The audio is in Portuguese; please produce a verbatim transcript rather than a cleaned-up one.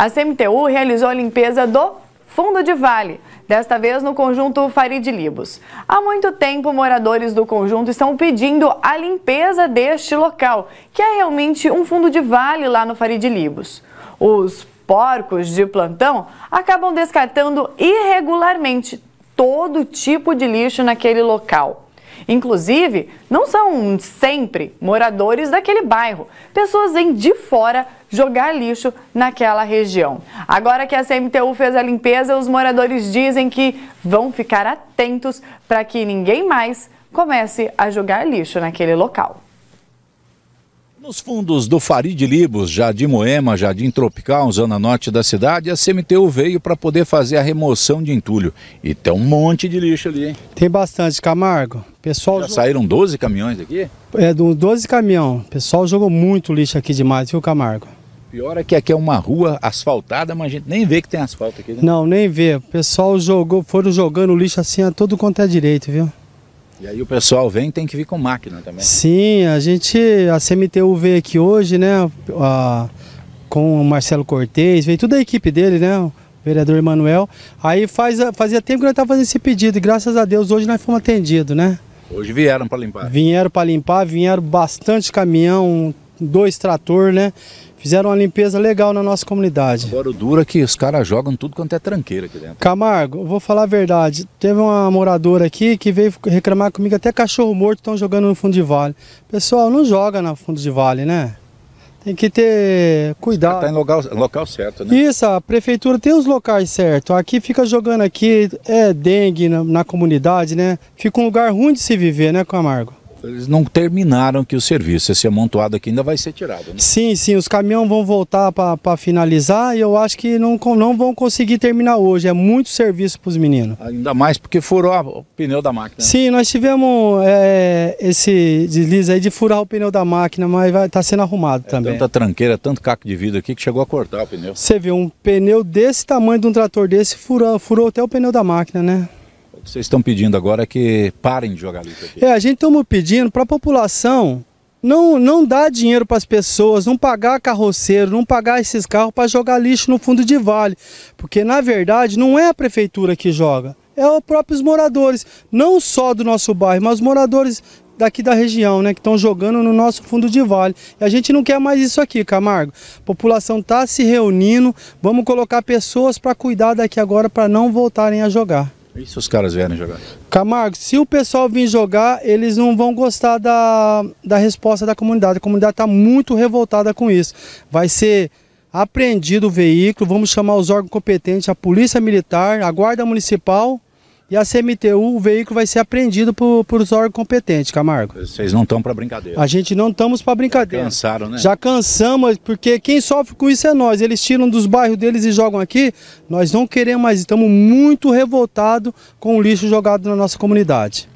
A C M T U realizou a limpeza do Fundo de Vale, desta vez no conjunto Farid Libos. Há muito tempo, moradores do conjunto estão pedindo a limpeza deste local, que é realmente um fundo de vale lá no Farid Libos. Os porcos de plantão acabam descartando irregularmente todo tipo de lixo naquele local. Inclusive, não são sempre moradores daquele bairro. Pessoas vêm de fora jogar lixo naquela região. Agora que a C M T U fez a limpeza, os moradores dizem que vão ficar atentos para que ninguém mais comece a jogar lixo naquele local. Nos fundos do Farid Libos, Jardim Moema, Jardim Tropical, zona norte da cidade, a C M T U veio para poder fazer a remoção de entulho. E tem um monte de lixo ali, hein? Tem bastante, Camargo. Pessoal, já saíram doze caminhões daqui? É, doze caminhões. O pessoal jogou muito lixo aqui demais, viu, Camargo? Pior é que aqui é uma rua asfaltada, mas a gente nem vê que tem asfalto aqui, né? Não, nem vê. O pessoal jogou, foram jogando lixo assim a todo quanto é direito, viu? E aí o pessoal vem, tem que vir com máquina também. Sim, a gente, a C M T U veio aqui hoje, né, a, com o Marcelo Cortez, veio toda a equipe dele, né, o vereador Emanuel. Aí faz, fazia tempo que nós estávamos fazendo esse pedido e graças a Deus hoje nós fomos atendidos, né. Hoje vieram para limpar. Vieram para limpar, vieram bastante caminhão, dois trator, né. Fizeram uma limpeza legal na nossa comunidade. Agora o duro é que os caras jogam tudo quanto é tranqueira aqui dentro. Camargo, vou falar a verdade. Teve uma moradora aqui que veio reclamar comigo, até cachorro morto estão jogando no fundo de vale. Pessoal, não joga no fundo de vale, né? Tem que ter cuidado. Está em local, local certo, né? Isso, a prefeitura tem os locais certos. Aqui fica jogando aqui, é dengue na, na comunidade, né? Fica um lugar ruim de se viver, né, Camargo? Eles não terminaram que o serviço, esse amontoado aqui ainda vai ser tirado, né? Sim, sim, os caminhões vão voltar para finalizar e eu acho que não, não vão conseguir terminar hoje, é muito serviço para os meninos. Ainda mais porque furou a, o pneu da máquina. Sim, nós tivemos é, esse deslize aí de furar o pneu da máquina, mas está sendo arrumado é também. Tanta tranqueira, tanto caco de vidro aqui que chegou a cortar o pneu. Você vê, um pneu desse tamanho de um trator desse furou, furou até o pneu da máquina, né? O que vocês estão pedindo agora é que parem de jogar lixo aqui. É, a gente estamos pedindo para a população não, não dar dinheiro para as pessoas, não pagar carroceiro, não pagar esses carros para jogar lixo no fundo de vale. Porque, na verdade, não é a prefeitura que joga, é os próprios moradores, não só do nosso bairro, mas os moradores daqui da região, né, que estão jogando no nosso fundo de vale. E a gente não quer mais isso aqui, Camargo. A população está se reunindo, vamos colocar pessoas para cuidar daqui agora para não voltarem a jogar. E se os caras vierem jogar? Camargo, se o pessoal vir jogar, eles não vão gostar da, da resposta da comunidade. A comunidade está muito revoltada com isso. Vai ser apreendido o veículo, vamos chamar os órgãos competentes, a Polícia Militar, a Guarda Municipal e a C M T U. O veículo vai ser apreendido por, por os órgãos competentes, Camargo. Vocês não estão para brincadeira. A gente não estamos para brincadeira. Já cansaram, né? Já cansamos, porque quem sofre com isso é nós. Eles tiram dos bairros deles e jogam aqui. Nós não queremos mais, estamos muito revoltados com o lixo jogado na nossa comunidade.